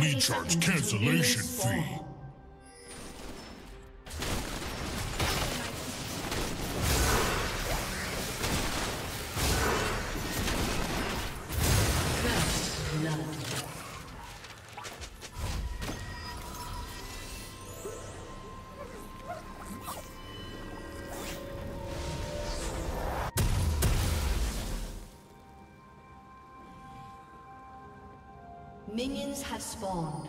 Me charge cancellation fee. Minions have spawned.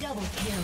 Double kill.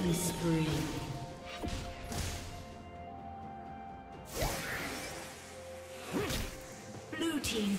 killing spree. Blue team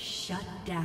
Shut down.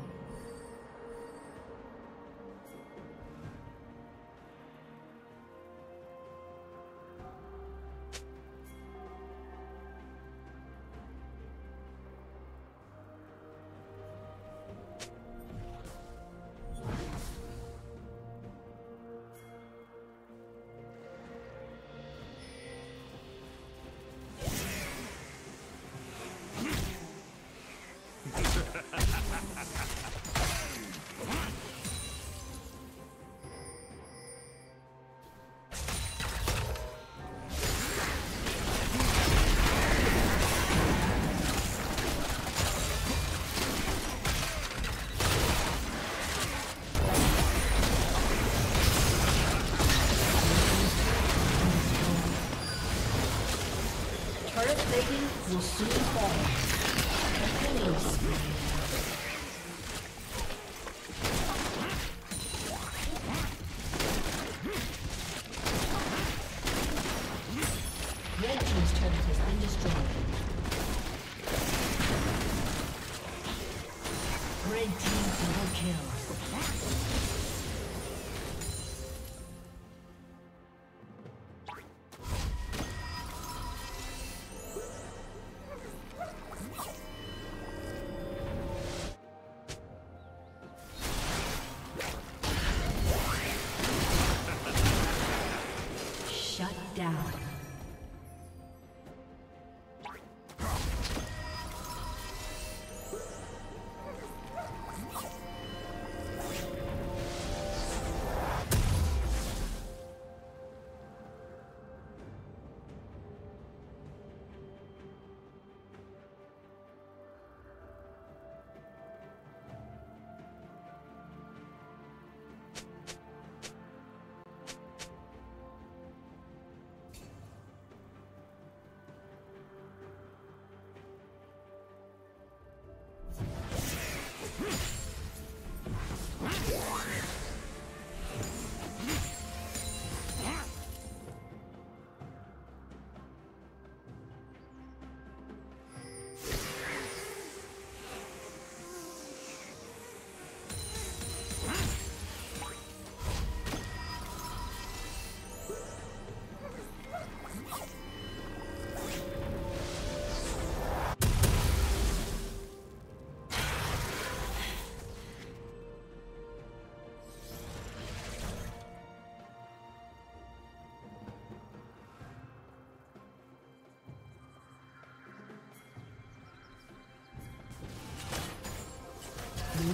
Will soon fall. Blue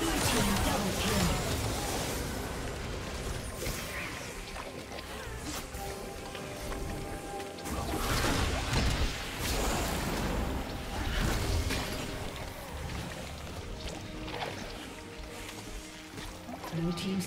Blue team's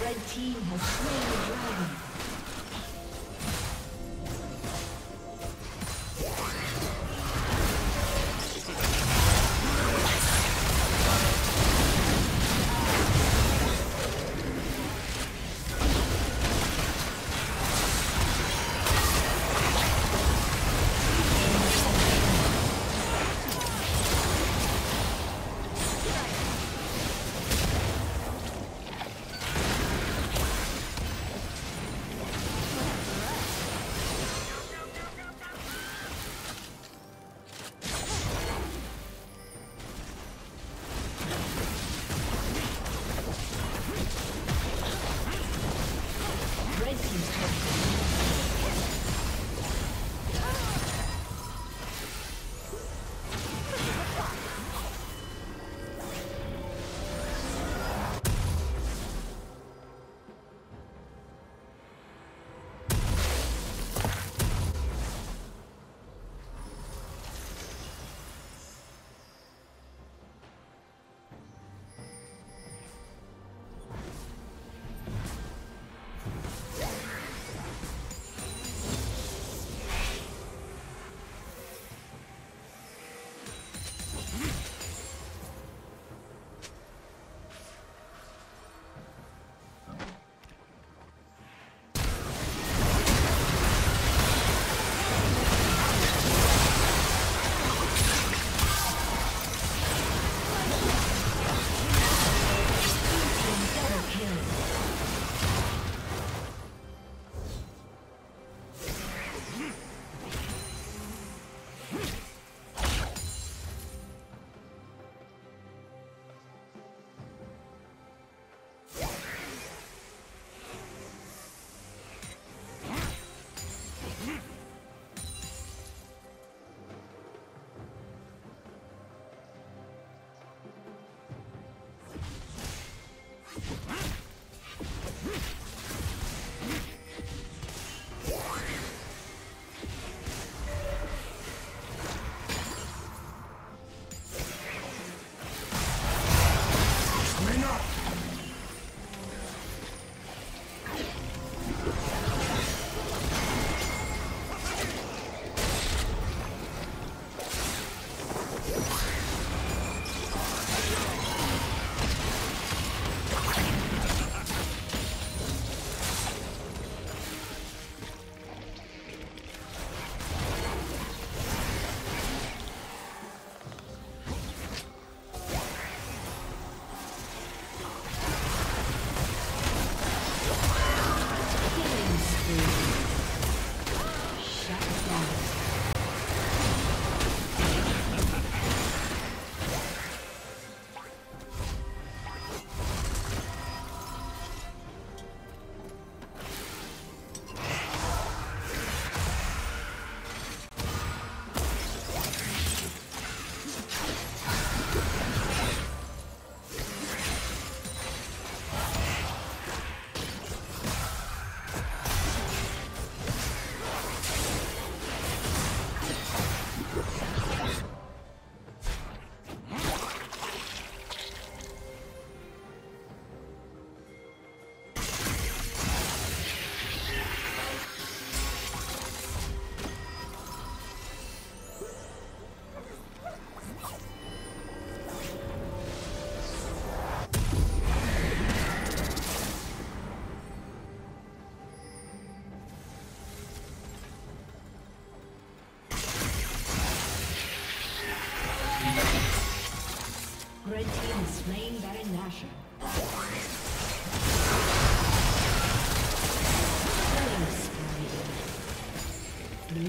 The team has slain the dragon. slain Baron Nashor. Blue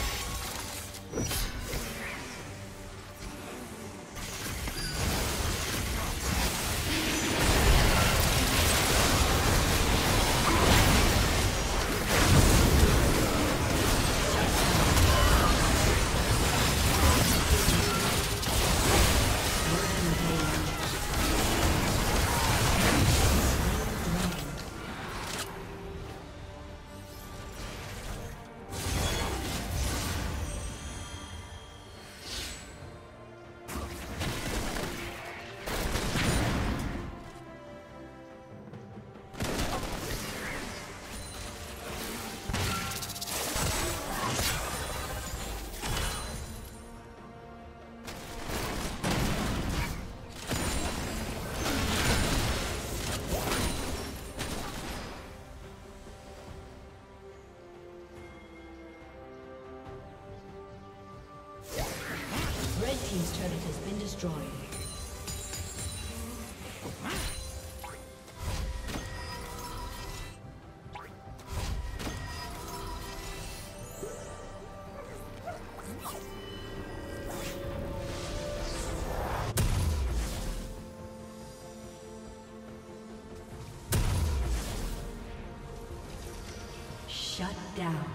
His turret has been destroyed. Shut down.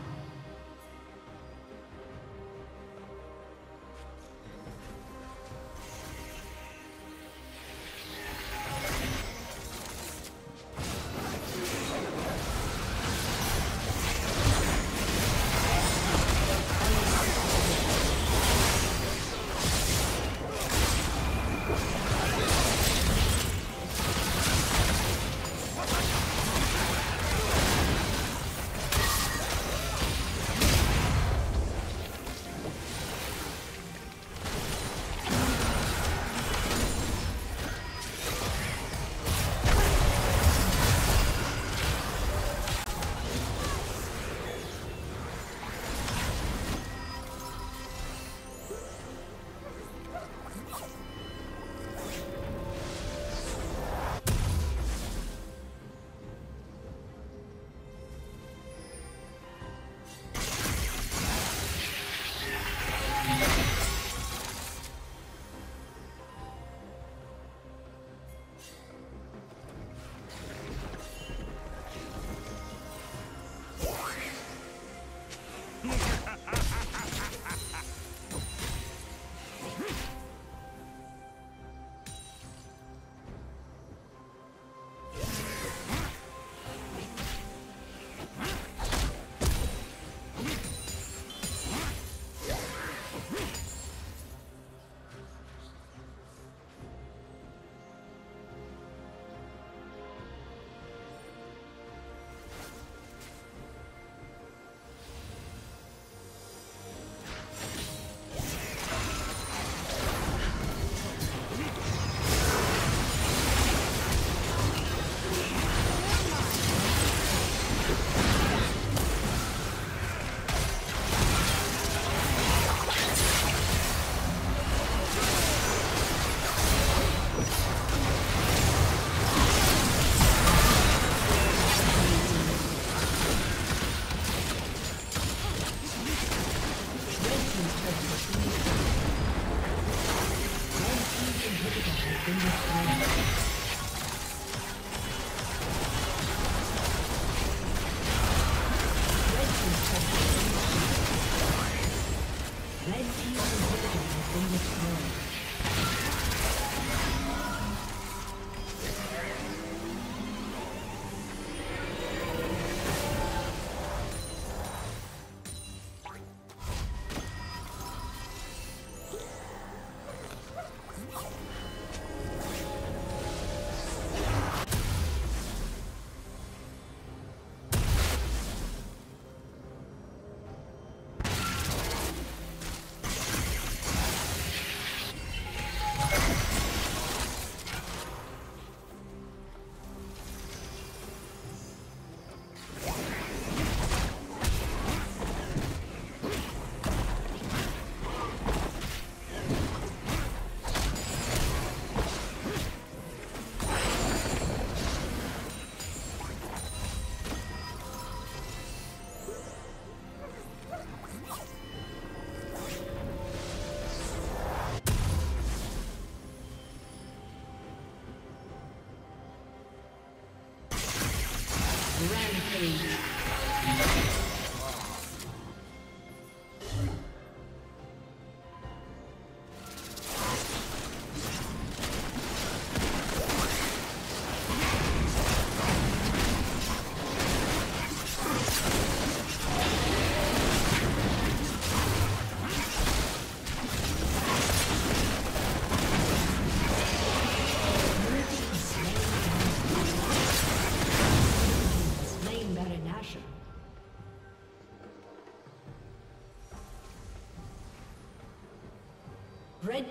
Red